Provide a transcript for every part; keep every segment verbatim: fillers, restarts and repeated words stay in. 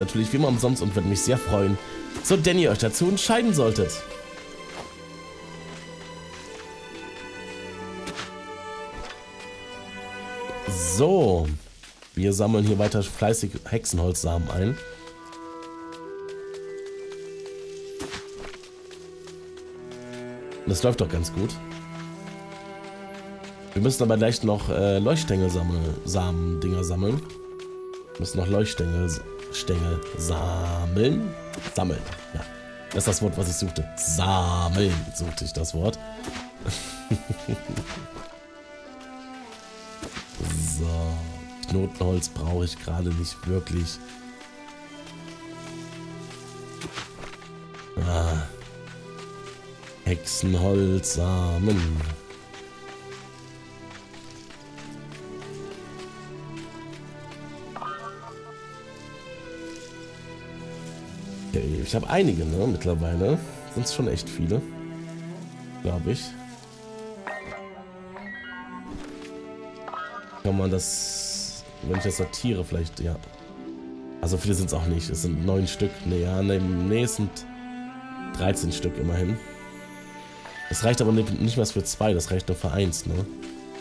Natürlich wie immer umsonst und würde mich sehr freuen, sofern ihr euch dazu entscheiden solltet. So, wir sammeln hier weiter fleißig Hexenholzsamen ein. Das läuft doch ganz gut. Wir müssen aber gleich noch äh, Leuchtstängel sammeln, Samen-Dinger sammeln. Wir müssen noch Leuchtstängel Stängel sammeln. Sammeln, ja. Das ist das Wort, was ich suchte. Sammeln suchte ich das Wort. So. Knotenholz brauche ich gerade nicht wirklich. Ah. Hexenholz, Samen. Okay, ich habe einige, ne, mittlerweile. Sind es schon echt viele. Glaube ich. Kann man das, wenn ich das sortiere, vielleicht, ja. Also viele sind es auch nicht. Es sind neun Stück. Ne, ja, ne, nee, es sind dreizehn Stück immerhin. Es reicht aber nicht mehr für zwei, das reicht nur für eins, ne?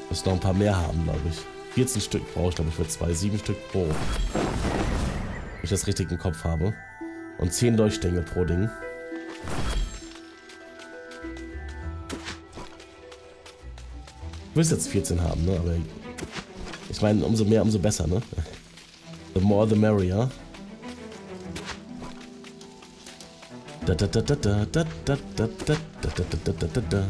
Ich muss noch ein paar mehr haben, glaube ich. vierzehn Stück brauche ich, glaube ich, für zwei. sieben Stück pro. Wenn ich das richtig im Kopf habe. Und zehn Leuchtstängel pro Ding. Ich will jetzt vierzehn haben, ne? Aber ich meine, umso mehr, umso besser, ne? The more the merrier. Da da da da da da da da da da da.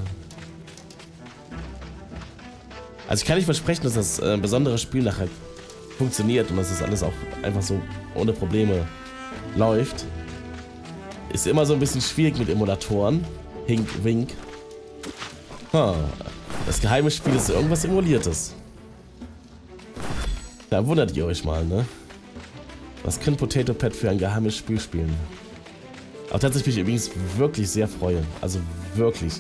Also ich kann nicht versprechen, dass das äh, besondere Spiel nachher funktioniert und dass das alles auch einfach so ohne Probleme läuft. Ist immer so ein bisschen schwierig mit Emulatoren. Hink, wink. Huh. Das geheime Spiel ist irgendwas Emuliertes. Da wundert ihr euch mal, ne? Was kann Potatoe Pet für ein geheimes Spiel spielen? Auf das ich mich übrigens wirklich sehr freue. Also wirklich.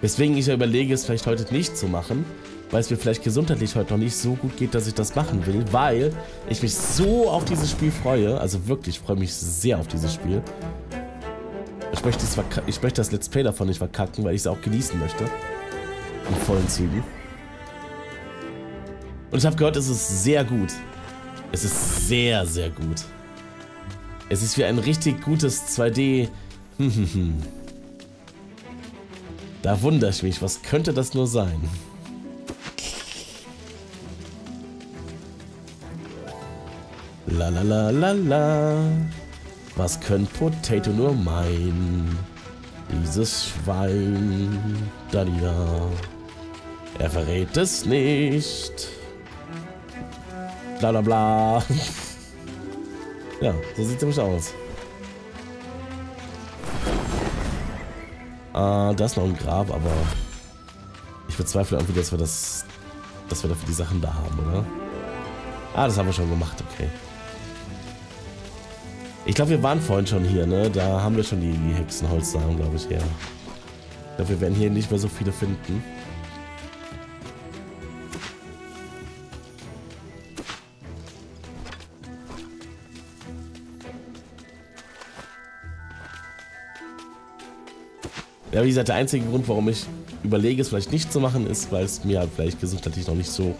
Weswegen ich ja überlege, es vielleicht heute nicht zu machen. Weil es mir vielleicht gesundheitlich heute noch nicht so gut geht, dass ich das machen will. Weil ich mich so auf dieses Spiel freue. Also wirklich, ich freue mich sehr auf dieses Spiel. Ich möchte, das, ich möchte das Let's Play davon nicht verkacken, weil ich es auch genießen möchte. In vollen Zügen. Und ich habe gehört, es ist sehr gut. Es ist sehr, sehr gut. Es ist wie ein richtig gutes zwei D. Da wundere ich mich, was könnte das nur sein? La la la la la. Was könnte Potatoe nur meinen? Dieses Schwein. Da da. Er verrät es nicht. Bla bla bla. Ja, so sieht es nämlich aus. Ah, da ist noch ein Grab, aber ich bezweifle irgendwie, dass wir das, dass wir dafür die Sachen da haben, oder? Ah, das haben wir schon gemacht, okay. Ich glaube, wir waren vorhin schon hier, ne? Da haben wir schon die, die Hexenholzsamen, glaube ich, her. Ich glaube, wir werden hier nicht mehr so viele finden. Ja, wie gesagt, der einzige Grund, warum ich überlege, es vielleicht nicht zu machen, ist, weil es mir halt vielleicht gesundheitlich noch nicht so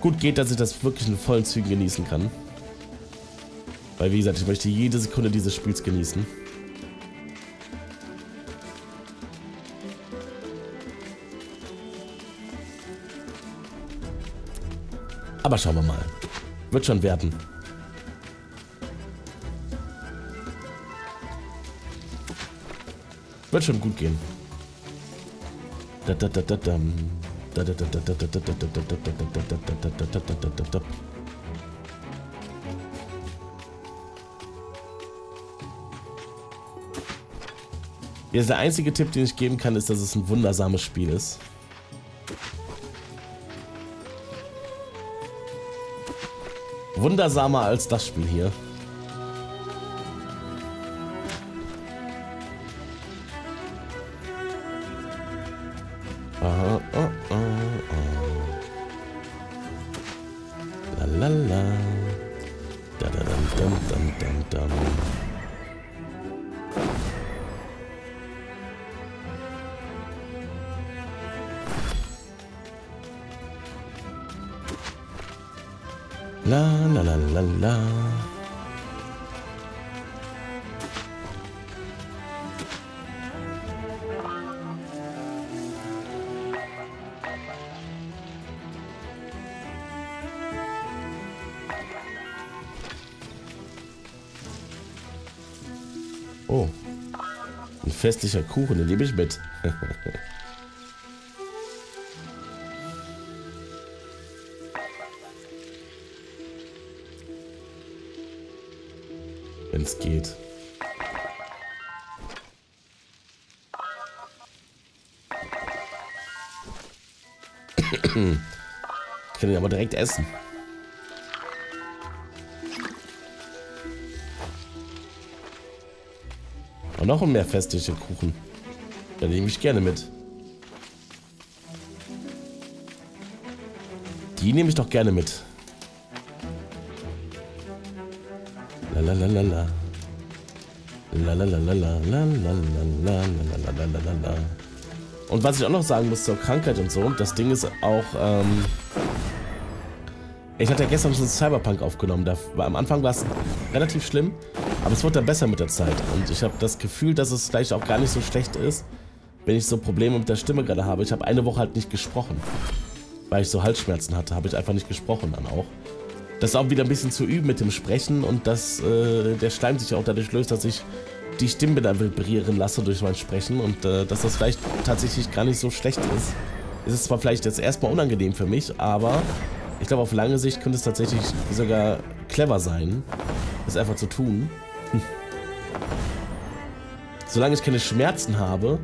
gut geht, dass ich das wirklich in vollen Zügen genießen kann. Weil, wie gesagt, ich möchte jede Sekunde dieses Spiels genießen. Aber schauen wir mal. Wird schon werden. Wird schon gut gehen. Jetzt der einzige Tipp, den ich geben kann, ist, dass es ein wundersames Spiel ist. Wundersamer als das Spiel hier. Oh, oh, oh, oh. La la la. Da da dum dum dum dum dum. La la la la la. Oh. Ein festlicher Kuchen, den nehme ich mit. Wenn's geht. Ich kann ihn aber direkt essen. Und noch mehr festliche Kuchen. Da nehme ich gerne mit. Die nehme ich doch gerne mit. La la la la la la la la la la la la. Und was ich auch noch sagen muss zur Krankheit und so, das Ding ist auch, ähm, ich hatte ja gestern schon Cyberpunk aufgenommen, da, am Anfang war es relativ schlimm, aber es wurde dann besser mit der Zeit und ich habe das Gefühl, dass es vielleicht auch gar nicht so schlecht ist, wenn ich so Probleme mit der Stimme gerade habe. Ich habe eine Woche halt nicht gesprochen, weil ich so Halsschmerzen hatte, habe ich einfach nicht gesprochen dann auch. Das auch wieder ein bisschen zu üben mit dem Sprechen und dass äh, der Schleim sich auch dadurch löst, dass ich die Stimme dann vibrieren lasse durch mein Sprechen und äh, dass das vielleicht tatsächlich gar nicht so schlecht ist. Es ist zwar vielleicht jetzt erstmal unangenehm für mich, aber ich glaube auf lange Sicht könnte es tatsächlich sogar clever sein, das einfach zu tun. Hm. Solange ich keine Schmerzen habe,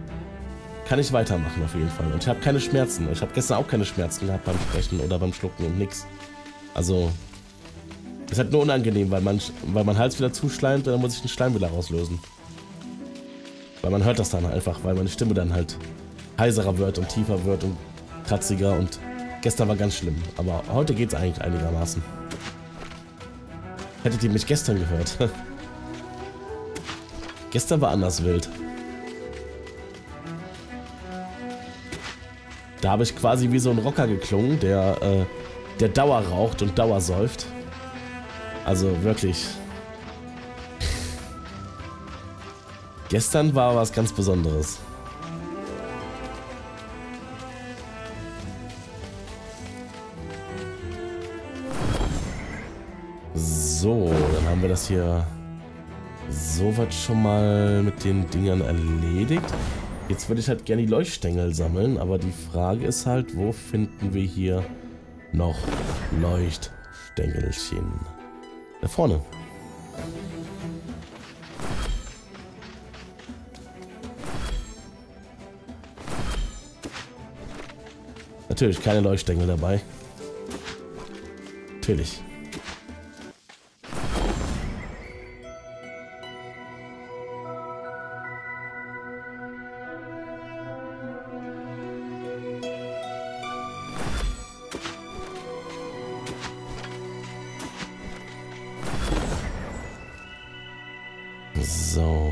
kann ich weitermachen auf jeden Fall. Und ich habe keine Schmerzen. Ich habe gestern auch keine Schmerzen gehabt beim Sprechen oder beim Schlucken und nix. Also... ist halt nur unangenehm, weil man, weil man Hals wieder zuschleimt und dann muss ich den Schleim wieder rauslösen. Weil man hört das dann einfach, weil meine Stimme dann halt heiserer wird und tiefer wird und kratziger und gestern war ganz schlimm. Aber heute geht's eigentlich einigermaßen. Hättet ihr mich gestern gehört? Gestern war anders wild. Da habe ich quasi wie so ein Rocker geklungen, der, äh, der Dauer raucht und Dauer säuft. Also wirklich. Gestern war was ganz Besonderes. So, dann haben wir das hier soweit schon mal mit den Dingern erledigt. Jetzt würde ich halt gerne die Leuchtstängel sammeln, aber die Frage ist halt, wo finden wir hier noch Leuchtstängelchen? Da vorne. Natürlich keine Leuchtstängel dabei. Natürlich. So.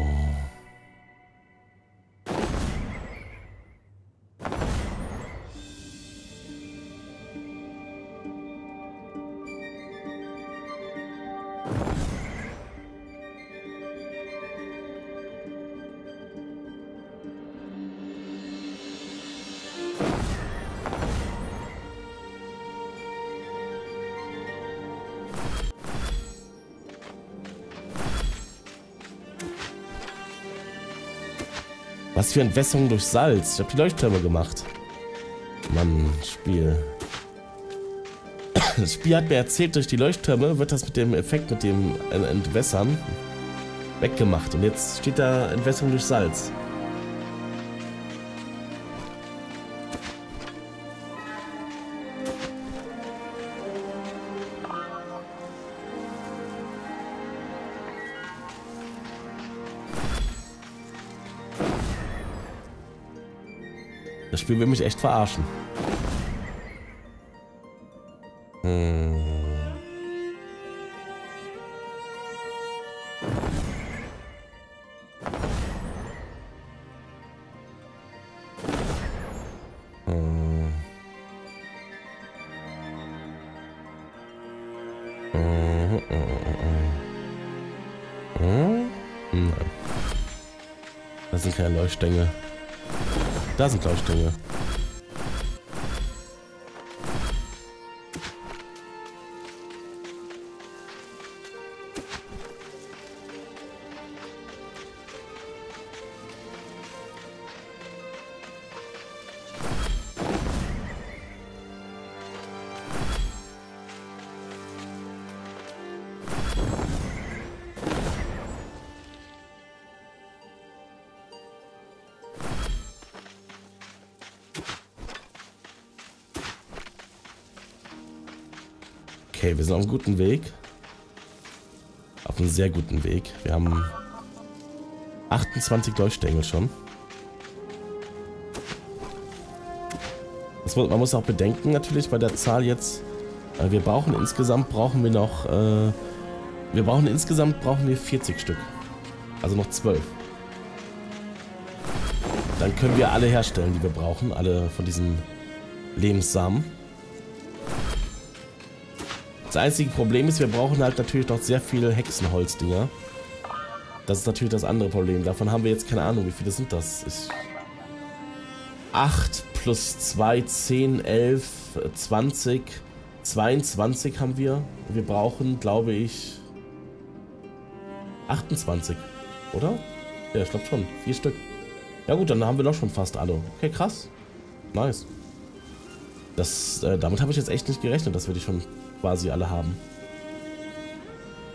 Was für Entwässerung durch Salz. Ich habe die Leuchttürme gemacht. Mann, Spiel. Das Spiel hat mir erzählt, durch die Leuchttürme wird das mit dem Effekt, mit dem Entwässern, weggemacht. Und jetzt steht da Entwässerung durch Salz. Das Spiel will mich echt verarschen. Hm. Hm. Hm? Nein. Das sind keine Leuchtstänge. Da sind Leuchtstänge. Okay, wir sind auf einem guten Weg. Auf einem sehr guten Weg. Wir haben achtundzwanzig Leuchtstängel schon. Das muss, man muss auch bedenken natürlich bei der Zahl jetzt. Wir brauchen insgesamt brauchen wir noch. Äh, wir brauchen insgesamt brauchen wir vierzig Stück. Also noch zwölf. Dann können wir alle herstellen, die wir brauchen. Alle von diesen Lebenssamen. Das einzige Problem ist, wir brauchen halt natürlich noch sehr viele Hexenholzdinger. Das ist natürlich das andere Problem. Davon haben wir jetzt keine Ahnung, wie viele sind das? Ich acht plus zwei, zehn, elf, zwanzig, zweiundzwanzig haben wir. Wir brauchen, glaube ich, achtundzwanzig, oder? Ja, ich glaube schon. Vier Stück. Ja gut, dann haben wir doch schon fast alle. Okay, krass. Nice. Das, äh, damit habe ich jetzt echt nicht gerechnet, das würde ich schon quasi alle haben.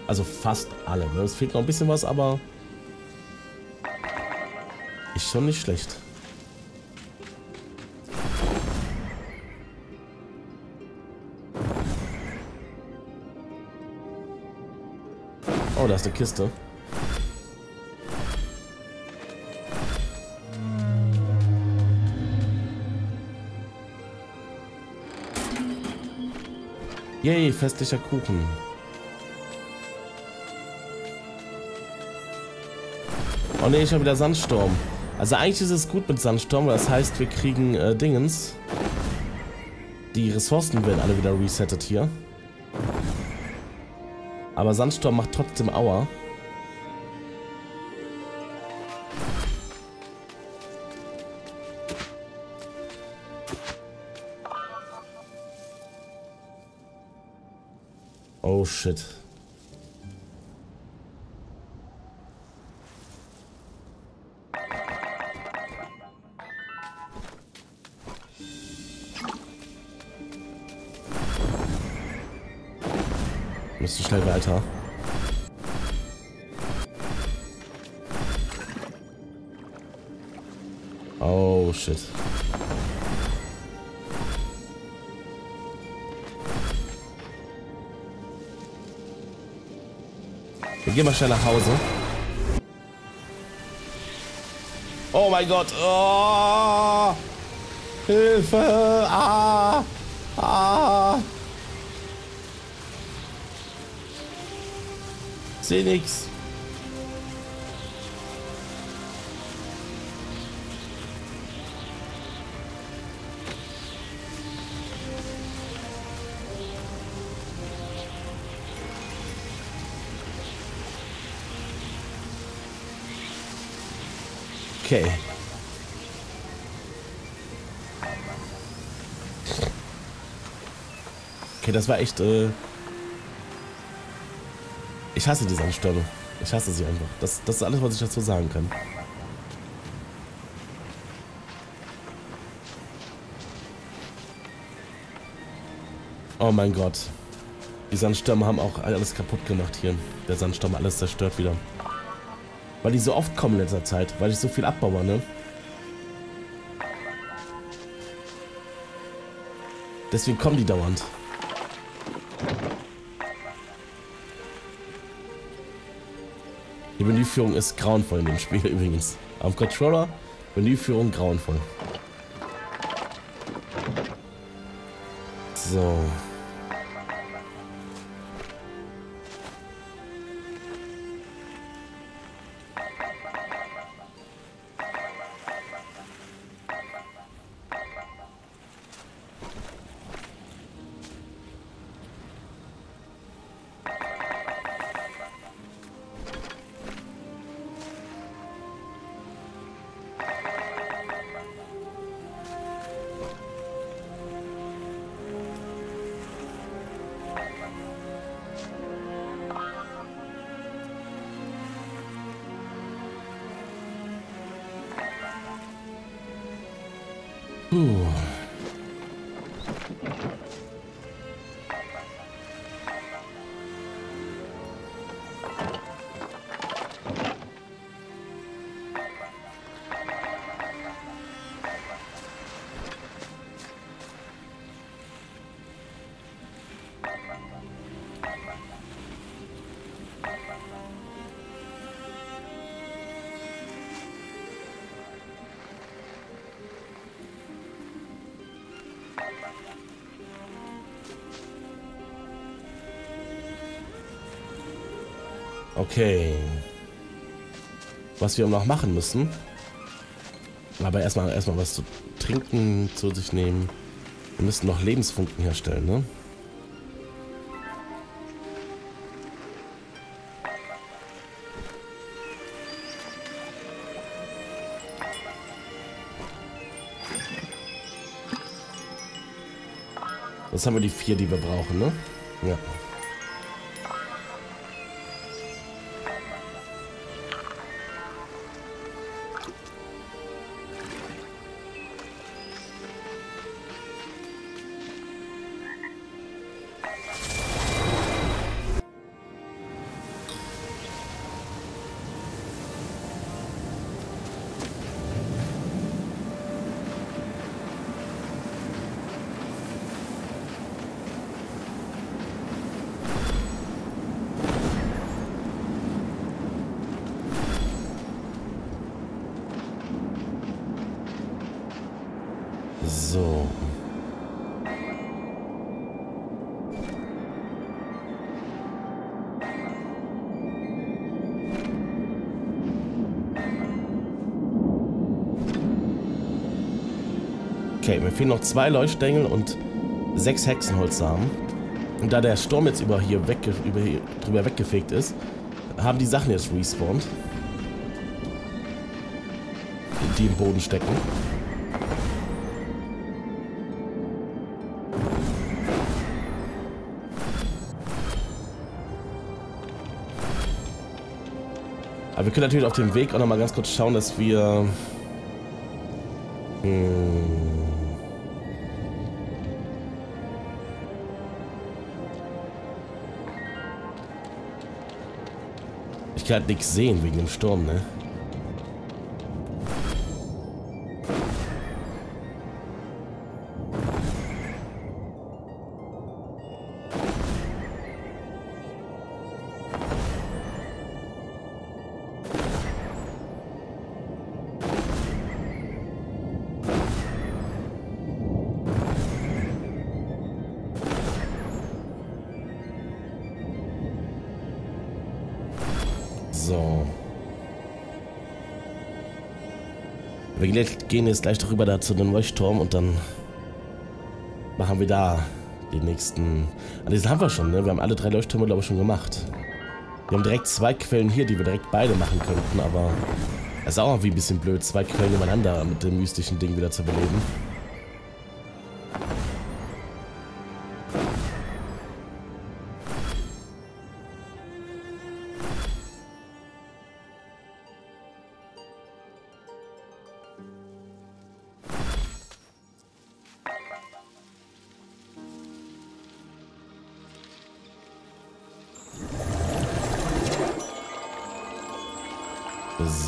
Also fast alle. Ne? Es fehlt noch ein bisschen was, aber ist schon nicht schlecht. Oh, da ist eine Kiste. Yay, festlicher Kuchen. Oh ne, ich habe wieder Sandsturm. Also eigentlich ist es gut mit Sandsturm, weil das heißt, wir kriegen äh, Dingens. Die Ressourcen werden alle wieder resettet hier. Aber Sandsturm macht trotzdem Aua. Oh shit. Müsste schnell weiter. Oh shit. Geh mal schnell nach Hause. Oh mein Gott. Oh. Hilfe. Ah. Ah. Ich seh nix. Okay. Okay, das war echt, äh ich hasse diese Anstörung. Ich hasse sie einfach. Das, das ist alles, was ich dazu sagen kann. Oh mein Gott. Die Sandstürme haben auch alles kaputt gemacht hier. Der Sandsturm alles zerstört wieder. Weil die so oft kommen in letzter Zeit, weil ich so viel abbaue, ne? Deswegen kommen die dauernd. Die Menüführung ist grauenvoll in dem Spiel übrigens. Am Controller, Menüführung grauenvoll. So. Puh. Okay. Was wir noch machen müssen. Aber erstmal erstmal was zu trinken zu sich nehmen. Wir müssen noch Lebensfunken herstellen, ne? Das haben wir die vier, die wir brauchen, ne? Ja. So. Okay, mir fehlen noch zwei Leuchtstängel und sechs Hexenholzsamen. Und da der Sturm jetzt über hier, wegge über hier drüber weggefegt ist, haben die Sachen jetzt respawned. Die im Boden stecken. Aber wir können natürlich auf dem Weg auch nochmal ganz kurz schauen, dass wir... Hm, ich kann halt nichts sehen wegen dem Sturm, ne? So. Wir gehen jetzt gleich darüber da zu dem Leuchtturm und dann machen wir da den nächsten. Ah, diesen haben wir schon, ne? Wir haben alle drei Leuchttürme, glaube ich, schon gemacht. Wir haben direkt zwei Quellen hier, die wir direkt beide machen könnten, aber es ist auch irgendwie ein bisschen blöd, zwei Quellen nebeneinander mit dem mystischen Ding wieder zu beleben.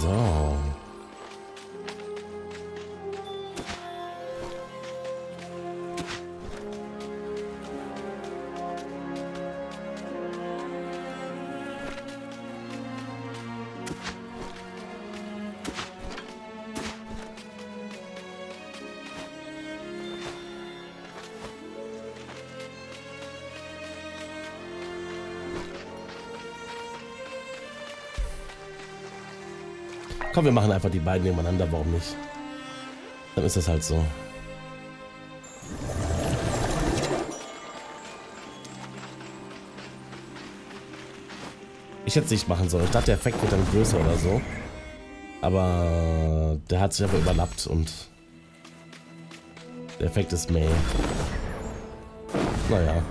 So. Komm, wir machen einfach die beiden nebeneinander, warum nicht? Dann ist das halt so. Ich hätte es nicht machen sollen. Ich dachte, der Effekt wird dann größer oder so. Aber der hat sich aber überlappt und der Effekt ist mehr. Naja.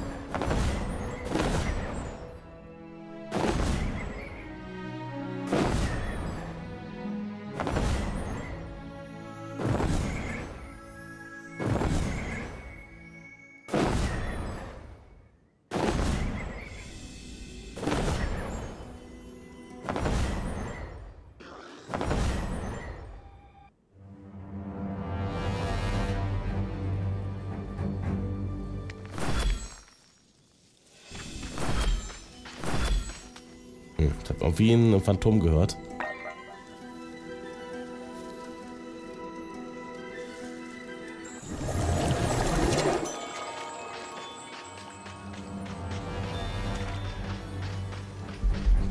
habe auf jeden ein Phantom gehört.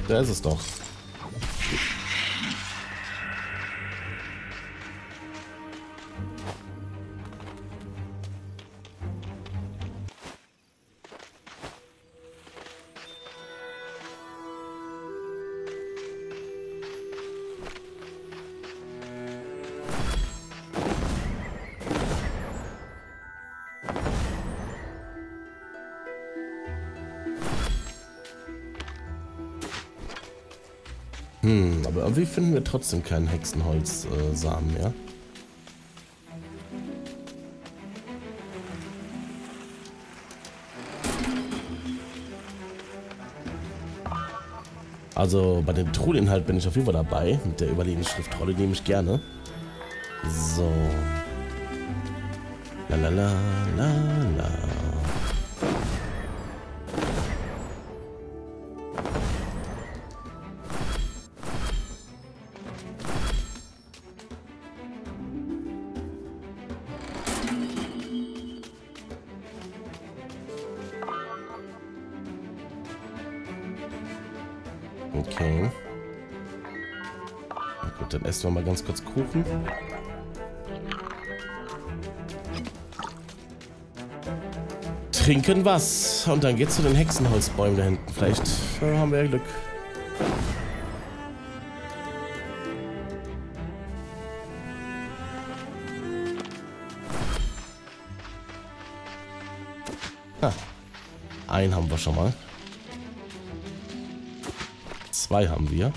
Da ist es doch. Hm, aber irgendwie finden wir trotzdem keinen Hexenholz-Samen mehr. Also bei den Truhen halt bin ich auf jeden Fall dabei. Mit der Überlebensschriftrolle nehme ich gerne. So. La la la la la. Okay. Na gut, dann essen wir mal ganz kurz Kuchen. Trinken was. Und dann geht's zu den Hexenholzbäumen da hinten. Vielleicht äh, haben wir ja Glück. Ha. Einen haben wir schon mal. Zwei haben wir.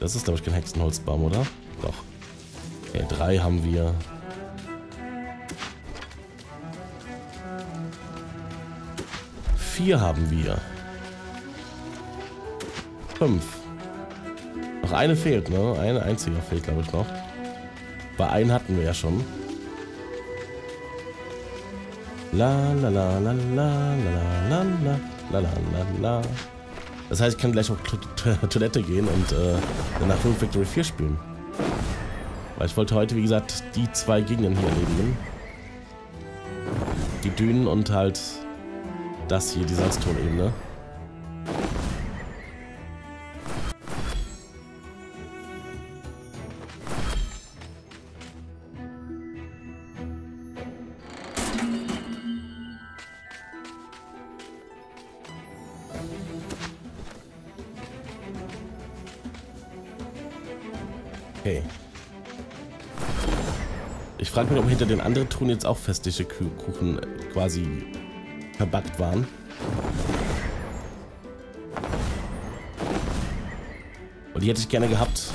Das ist, glaube ich, kein Hexenholzbaum, oder? Doch. Okay, drei haben wir. Vier haben wir. Fünf. Noch eine fehlt, ne? Eine einzige fehlt, glaube ich, noch. Bei einem hatten wir ja schon. La la la la la la la la la la. Das heißt, ich kann gleich auf Toilette gehen und äh, danach Room Factory vier spielen. Weil ich wollte heute, wie gesagt, die zwei Gegenden hier erledigen. Die Dünen und halt das hier, die Salztonebene. Okay. Ich frage mich, ob hinter den anderen Truhen jetzt auch festliche Kuchen quasi verbackt waren. Und die hätte ich gerne gehabt.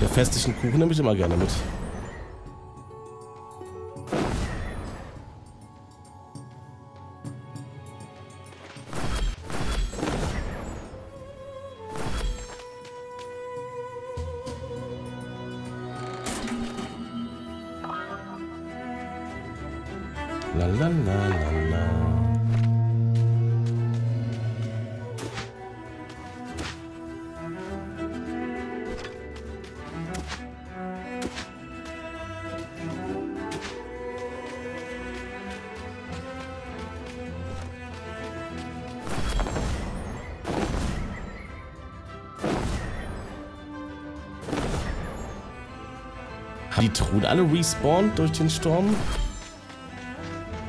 Den festlichen Kuchen nehme ich immer gerne mit. La la la la la. Die Truhen alle respawnt durch den Sturm?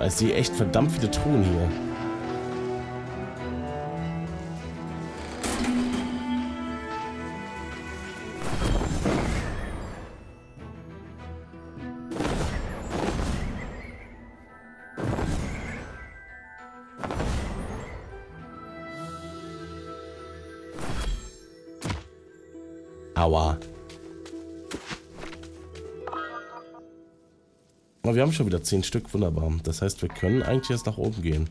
Ich sehe echt verdammt viele Truhen hier. Aua. Wir haben schon wieder zehn Stück, wunderbar. Das heißt, wir können eigentlich jetzt nach oben gehen.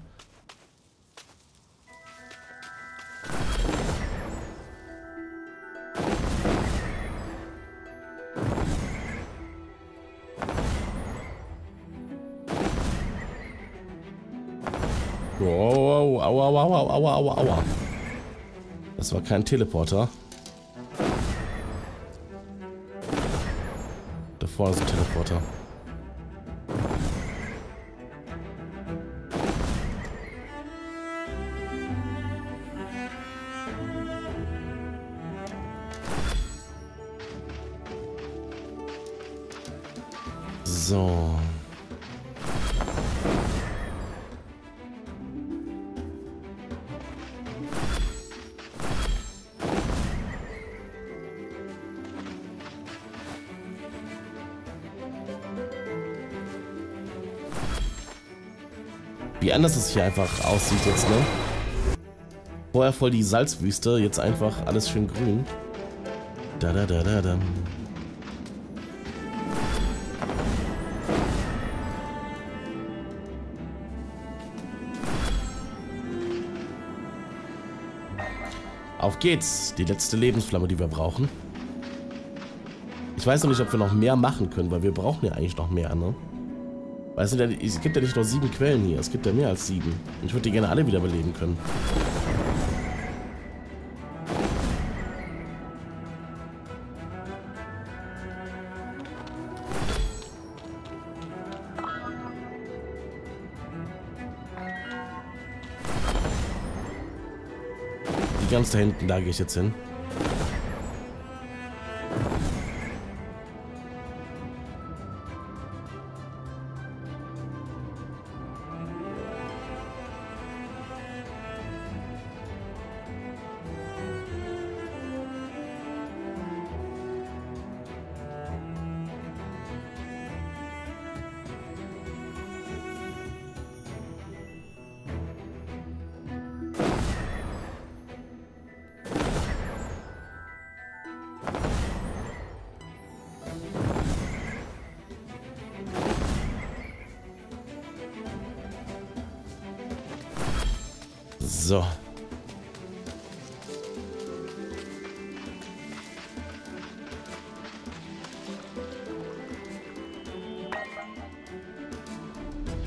Wow, aua, aua, aua, aua, aua, aua. Das war kein Teleporter. Da vorne ist ein Teleporter. So. Wie anders es hier einfach aussieht jetzt, ne? Vorher voll die Salzwüste, jetzt einfach alles schön grün. Da da da da da. Auf geht's, die letzte Lebensflamme, die wir brauchen. Ich weiß noch nicht, ob wir noch mehr machen können, weil wir brauchen ja eigentlich noch mehr, ne? Weil es, sind ja, es gibt ja nicht nur sieben Quellen hier, es gibt ja mehr als sieben. Und ich würde die gerne alle wieder beleben können. Ganz da hinten, da gehe ich jetzt hin. So.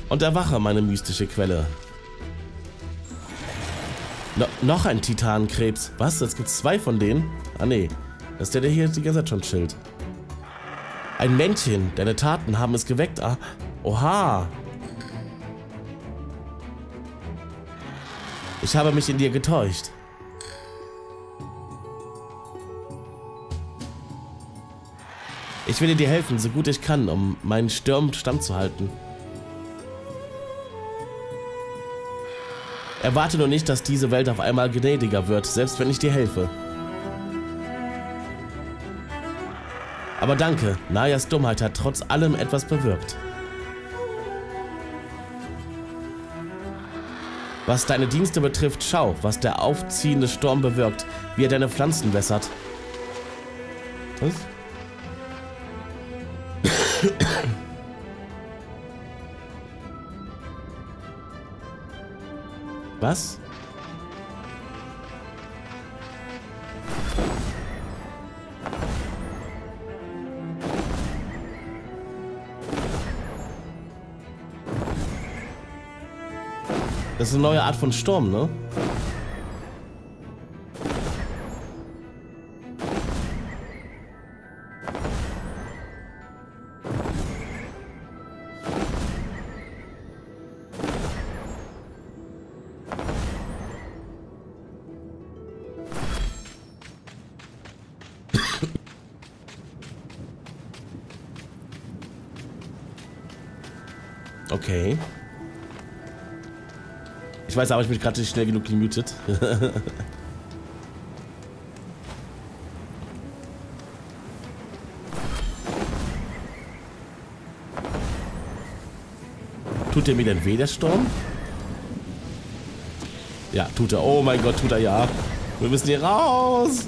Und erwache, meine mystische Quelle. No, noch ein Titanenkrebs. Was? Jetzt gibt's zwei von denen? Ah nee. Das ist der, der hier die ganze Zeit schon chillt. Ein Männchen. Deine Taten haben es geweckt. Ah. Oha. Ich habe mich in dir getäuscht. Ich will dir helfen, so gut ich kann, um meinen Sturm standzuhalten. Erwarte nur nicht, dass diese Welt auf einmal gnädiger wird, selbst wenn ich dir helfe. Aber danke, Nayas Dummheit hat trotz allem etwas bewirkt. Was deine Dienste betrifft, schau, was der aufziehende Sturm bewirkt, wie er deine Pflanzen wässert. Was? Was? Das ist eine neue Art von Sturm, ne? Okay. Ich weiß, aber ich bin gerade nicht schnell genug gemutet. Tut der mir denn weh, der Sturm? Ja, tut er. Oh mein Gott, tut er ja. Wir müssen hier raus.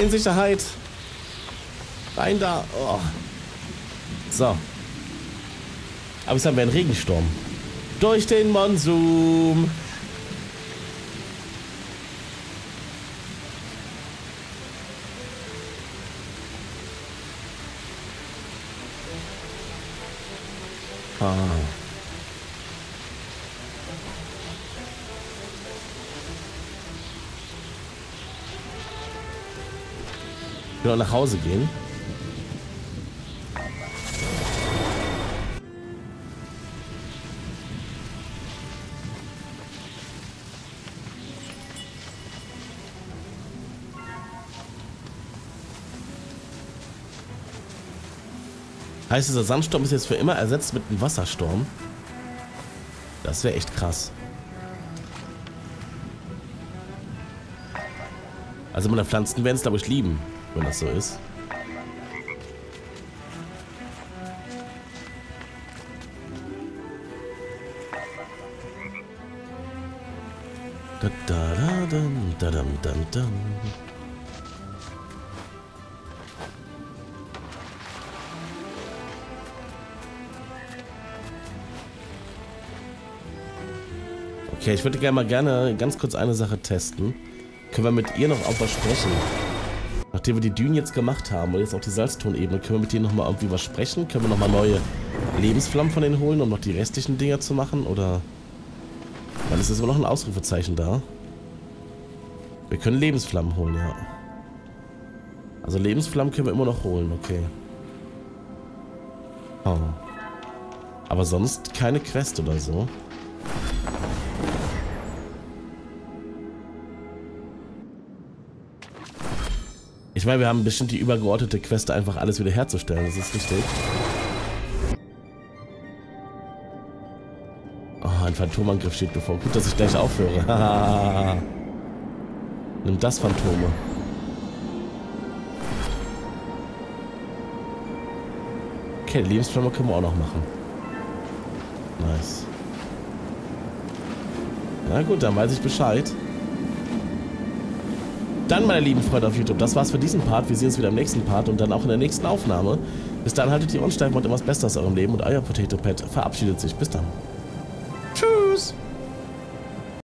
In Sicherheit. Rein da. Oh. So. Aber jetzt haben wir einen Regensturm. Durch den Monsum. Ah. Oder nach Hause gehen. Heißt, dieser Sandsturm ist jetzt für immer ersetzt mit einem Wassersturm? Das wäre echt krass. Also meine Pflanzen werden es, glaube ich, lieben, wenn das so ist. Da, da, da, dum, da, dum, dum, dum. Okay, ich würde gerne mal gerne ganz kurz eine Sache testen. Können wir mit ihr noch auch was sprechen? Nachdem wir die Dünen jetzt gemacht haben und jetzt auch die Salztonebene, können wir mit ihr noch mal irgendwie was sprechen? Können wir noch mal neue Lebensflammen von denen holen, um noch die restlichen Dinger zu machen? Oder... weil es ist immer noch ein Ausrufezeichen da. Wir können Lebensflammen holen, ja. Also Lebensflammen können wir immer noch holen, okay. Oh. Aber sonst keine Quest oder so. Ich meine, wir haben bestimmt die übergeordnete Quest, einfach alles wieder herzustellen, das ist richtig. Oh, ein Phantomangriff steht bevor. Gut, dass ich gleich aufhöre. Nimm das, Phantome. Okay, Lebensflamme können wir auch noch machen. Nice. Na gut, dann weiß ich Bescheid. Dann, meine lieben Freunde auf YouTube, das war's für diesen Part. Wir sehen uns wieder im nächsten Part und dann auch in der nächsten Aufnahme. Bis dann haltet die Ohren steif und immer das Beste aus eurem Leben und euer Potatoe Pet verabschiedet sich. Bis dann.